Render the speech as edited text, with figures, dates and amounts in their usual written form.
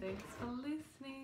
Thanks for listening.